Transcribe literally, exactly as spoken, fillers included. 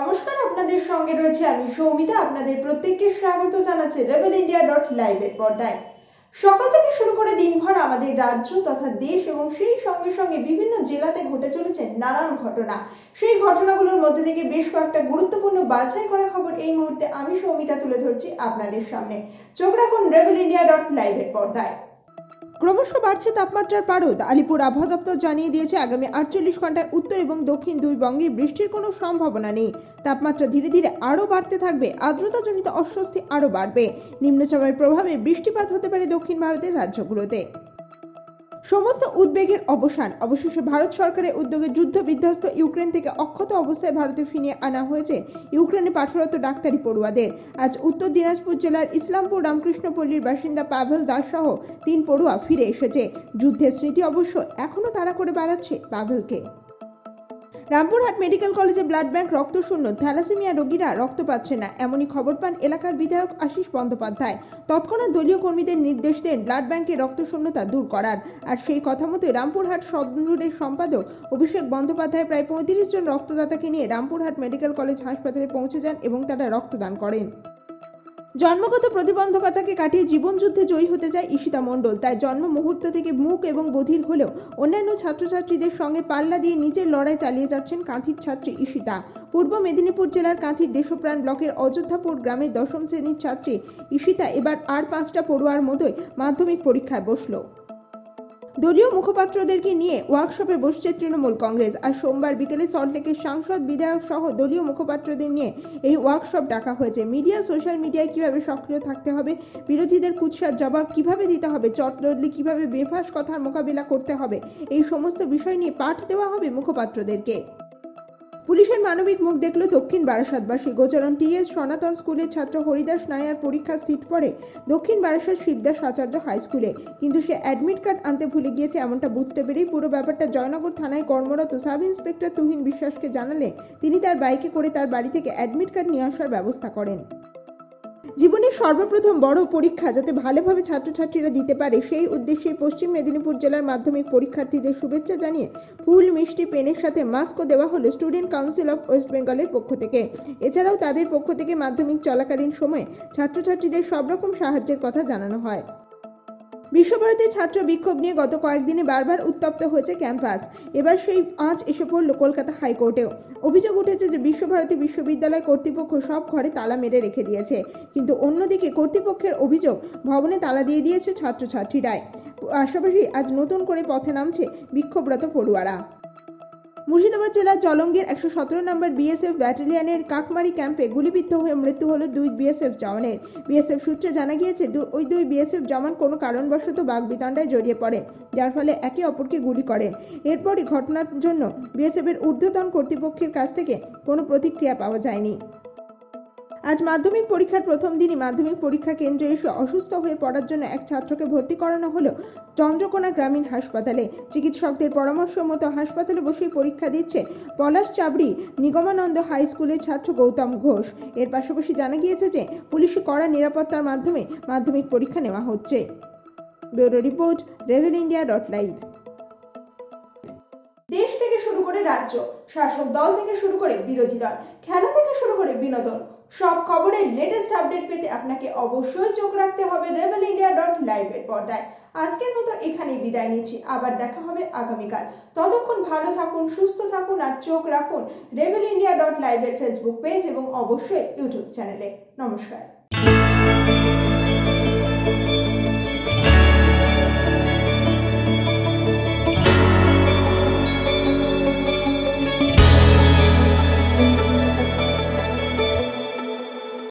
नमस्कार आपनादेर संगे रयेछि आमि सौमिता आपनादेर प्रत्येकके स्वागत जानाच्छि रेबेल इंडिया डॉट लाइव एर पर्दाय। सकाल थेके शुरू करे दिनभर आमादेर राज्य तथा देश एबं सेई संगे संगे विभिन्न जेलाते घटे चलेছে नानान घटना। সেই ঘটনাগুলোর মধ্যে থেকে বেশ কয়েকটা গুরুত্বপূর্ণ বাছাই করা খবর এই মুহূর্তে আমি সৌমিতা তুলে ধরছি আপনাদের সামনে। চোখ রাখুন রেবেল ইন্ডিয়া ডট লাইভ এর পর্দায়। क्रमश बढ़े तापमात्रार पारद आलिपुर आबहावा दफ्तर जानिए दिए आगामी अड़तालीस घंटा उत्तर और दक्षिण दुई बंगे बृष्टिर कोनो सम्भावना नहीं। तापमात्रा धीरे धीरे आरो बाड़ते थाकबे, आर्द्रताजनित अस्वस्ति आरो बाड़बे। निम्नचापेर प्रभावे बृष्टिपात होते पारे दक्षिण भारतेर राज्यगुलोते। समस्त उद्बेगेर अवसान अवशेषे भारत सरकारेर उद्योगे युद्ध विध्वस्त यूक्रेन थेके अक्षत अवस्थाय भारते फिरिये आना हयेछे यूक्रेने पाठरत डाक्तारी पड़ुआदेर। आज उत्तर दिनाजपुर जिलार इस्लामपुर रामकृष्णपल्लीर बासिंदा पावेल दास सह तीन पड़ुआ फिरे एसेछे। युद्धेर स्मृति अवश्य एखोनो तारा करे बेड़ाচ্ছে पावेलके। रामपुरहाट मेडिकल कलेजे ब्लाड बैंक रक्तशून्य, थैलासेमिया रोगीरा रक्त पाচ্ছে না এমনই খবর পান এলাকার বিধায়ক আশিস বন্দ্যোপাধ্যায়। তৎক্ষণাৎ দলীয় কর্মীদের নির্দেশ দেন ব্লাড ব্যাংকে রক্তশূন্যতা দূর করার। আর সেই কথা মতোই রামপুরহাট সদরের সম্পাদক অভিষেক বন্দ্যোপাধ্যায় প্রায় পঁয়ত্রিশ জন রক্তদাতাকে নিয়ে রামপুরহাট মেডিকেল কলেজ হাসপাতালে পৌঁছে যান এবং তারা রক্তদান করেন। জন্মগত প্রতিবন্ধকতাকে কাটিয়ে জীবনযুদ্ধে জয়ী হতে চায় ইশিতা মণ্ডল। তাই জন্ম মুহূর্ত থেকে মূক এবং বধির হলেও অন্যান্য ছাত্রছাত্রীদের সঙ্গে পাল্লা দিয়ে নিজের লড়াই চালিয়ে যাচ্ছেন কাঁথির ছাত্রী ইশিতা। পূর্ব মেদিনীপুর জেলার কাঁথির দেশপ্রাণ ব্লকের অযোধ্যাপুর গ্রামের দশম শ্রেণীর ছাত্রী ইশিতা এবার আর পাঁচটা পড়ুয়ার মতোই মাধ্যমিক পরীক্ষায় বসল। দলীয় মুখপাত্রদেরকে নিয়ে ওয়ার্কশপে বসছে তৃণমূল কংগ্রেস। আর সোমবার বিকেলে সল্টলেকের সাংসদ বিধায়ক সহ দলীয় মুখপাত্রদের নিয়ে এই ওয়ার্কশপ ডাকা হয়েছে। মিডিয়া সোশ্যাল মিডিয়ায় কিভাবে সক্রিয় থাকতে হবে, বিরোধীদের কুৎসার জবাব কিভাবে দিতে হবে, চট বদলে কিভাবে বেফাস কথার মোকাবিলা করতে হবে, এই সমস্ত বিষয় নিয়ে পাঠ দেওয়া হবে মুখপাত্রদেরকে। পুলিশের মানবিক মুখ দেখল দক্ষিণ বারাসাতবাসী। গোচারণ টি এস সনাতন স্কুলের ছাত্র হরিদাস নায়ার পরীক্ষার সিট পড়ে দক্ষিণ বারাসাত শিবদাস আচার্য হাই স্কুলে, কিন্তু সে অ্যাডমিট কার্ড আনতে ভুলে গিয়েছে। এমনটা বুঝতে পেরেই পুরো ব্যাপারটা জয়নগর থানায় কর্মরত সাব ইন্সপেক্টর তুহিন বিশ্বাসকে জানালে তিনি তার বাইকে করে তার বাড়ি থেকে অ্যাডমিট কার্ড নিয়ে আসার ব্যবস্থা করেন। জীবনের সর্বপ্রথম বড় পরীক্ষা যাতে ভালোভাবে ছাত্রছাত্রীরা দিতে পারে সেই উদ্দেশ্যে পশ্চিম মেদিনীপুর জেলার মাধ্যমিক পরীক্ষার্থীদের শুভেচ্ছা জানিয়ে ফুল মিষ্টি পেনের সাথে মাস্কও দেওয়া হলো স্টুডেন্ট কাউন্সিল অফ ওয়েস্ট বেঙ্গলের পক্ষ থেকে। এছাড়াও তাদের পক্ষ থেকে মাধ্যমিক চলাকালীন সময়ে ছাত্রছাত্রীদের সব রকম সাহায্যের কথা জানানো হয়। বিশ্বভারতীর ছাত্র বিক্ষোভ নিয়ে গত কয়েকদিনে বারবার উত্তপ্ত হয়েছে ক্যাম্পাস। এবার সেই আঁচ এসে পড়ল কলকাতা হাইকোর্টেও। অভিযোগ উঠেছে যে বিশ্বভারতী বিশ্ববিদ্যালয় কর্তৃপক্ষ সব ঘরে তালা মেরে রেখে দিয়েছে, কিন্তু অন্যদিকে কর্তৃপক্ষের অভিযোগ ভবনে তালা দিয়ে দিয়েছে ছাত্রছাত্রীরাই। পাশাপাশি আজ নতুন করে পথে নামছে বিক্ষোভরত পড়ুয়ারা। মুর্শিদাবাদ জেলার জলঙ্গের একশো সতেরো নম্বর বিএসএফ ব্যাটালিয়নের কাকমারি ক্যাম্পে গুলিবিদ্ধ হয়ে মৃত্যু হলো দুই বিএসএফ জওয়ানের। বিএসএফ সূত্রে জানা গিয়েছে ওই দুই বিএসএফ জওয়ান কোনো কারণবশত বাগবিতণ্ডায় জড়িয়ে পড়ে, যার ফলে একে অপরকে গুলি করেন। এরপরই ঘটনার জন্য বিএসএফের ঊর্ধ্বতন কর্তৃপক্ষের কাছ থেকে কোনো প্রতিক্রিয়া পাওয়া যায়নি। আজ মাধ্যমিক পরীক্ষার প্রথম দিনই মাধ্যমিক পরীক্ষা কেন্দ্রে এসে অসুস্থ হয়ে পড়ার জন্য এক ছাত্রকে ভর্তি করানো হলো চন্দ্রকোনা গ্রামীণ হাসপাতালে। চিকিৎসকদের পরামর্শ মতো হাসপাতালে বসেই পরীক্ষা দিচ্ছে পলাশ চাবড়ি নিগমানন্দ হাই স্কুলের ছাত্র গৌতম ঘোষ। এর পাশাপাশি জানা গিয়েছে যে পুলিশি কড়া নিরাপত্তার মাধ্যমে মাধ্যমিক পরীক্ষা নেওয়া হচ্ছে। ব্যুরো রিপোর্ট রেভেল ইন্ডিয়া ডট লাইভ। দেশ থেকে শুরু করে রাজ্য, শাসক দল থেকে শুরু করে বিরোধী দল, খেলা থেকে শুরু করে বিনোদন, সব খবরের লেটেস্ট আপডেট পেতে আপনাকে অবশ্যই চোখ রাখতে হবে রেবেল ইন্ডিয়া ডট লাইভ এর পর্দায়। আজকের মতো এখানেই বিদায় নিচ্ছি, আবার দেখা হবে আগামীকাল। ততক্ষণ ভালো থাকুন, সুস্থ থাকুন আর চোখ রাখুন রেবেল ইন্ডিয়া ডট লাইভ এর ফেসবুক পেজ এবং অবশ্যই ইউটিউব চ্যানেলে। নমস্কার।